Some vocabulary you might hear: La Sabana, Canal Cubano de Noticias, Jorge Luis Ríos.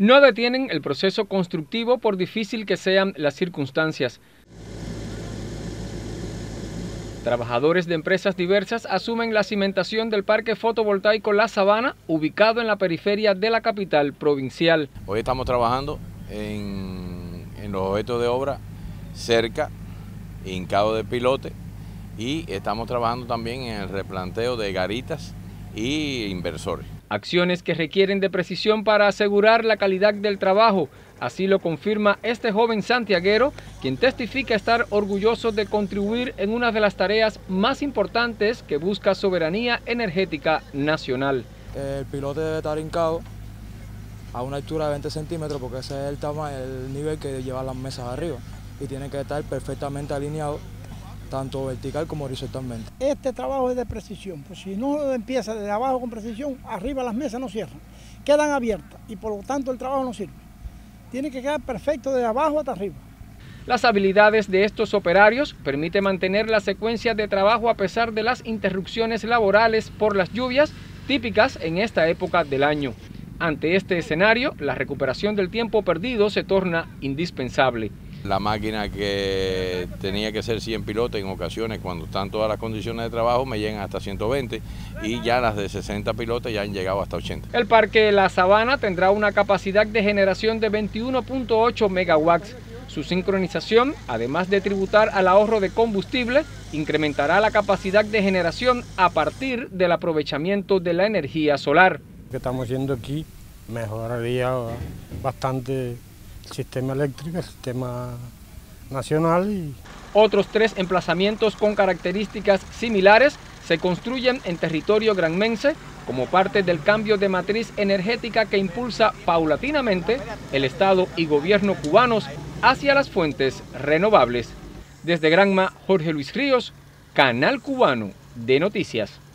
no detienen el proceso constructivo por difícil que sean las circunstancias. Trabajadores de empresas diversas asumen la cimentación del parque fotovoltaico La Sabana, ubicado en la periferia de la capital provincial. Hoy estamos trabajando en los objetos de obra cerca, hincado de pilote, y estamos trabajando también en el replanteo de garitas y inversores. Acciones que requieren de precisión para asegurar la calidad del trabajo. Así lo confirma este joven santiaguero, quien testifica estar orgulloso de contribuir en una de las tareas más importantes que busca soberanía energética nacional. El pilote debe estar hincado a una altura de 20 centímetros porque ese es el nivel que llevan las mesas arriba, y tiene que estar perfectamente alineado tanto vertical como horizontalmente. Este trabajo es de precisión, pues si no empieza desde abajo con precisión, arriba las mesas no cierran, quedan abiertas y por lo tanto el trabajo no sirve. Tiene que quedar perfecto de abajo hasta arriba. Las habilidades de estos operarios permiten mantener la secuencia de trabajo a pesar de las interrupciones laborales por las lluvias típicas en esta época del año. Ante este escenario, la recuperación del tiempo perdido se torna indispensable. La máquina que tenía que ser 100 pilotes en ocasiones, cuando están todas las condiciones de trabajo, me llegan hasta 120, y ya las de 60 pilotes ya han llegado hasta 80. El parque La Sabana tendrá una capacidad de generación de 21.8 megawatts. Su sincronización, además de tributar al ahorro de combustible, incrementará la capacidad de generación a partir del aprovechamiento de la energía solar. Lo que estamos haciendo aquí mejoraría bastante el sistema eléctrico, el sistema nacional. Otros tres emplazamientos con características similares se construyen en territorio granmense como parte del cambio de matriz energética que impulsa paulatinamente el Estado y gobierno cubanos hacia las fuentes renovables. Desde Granma, Jorge Luis Ríos, Canal Cubano de Noticias.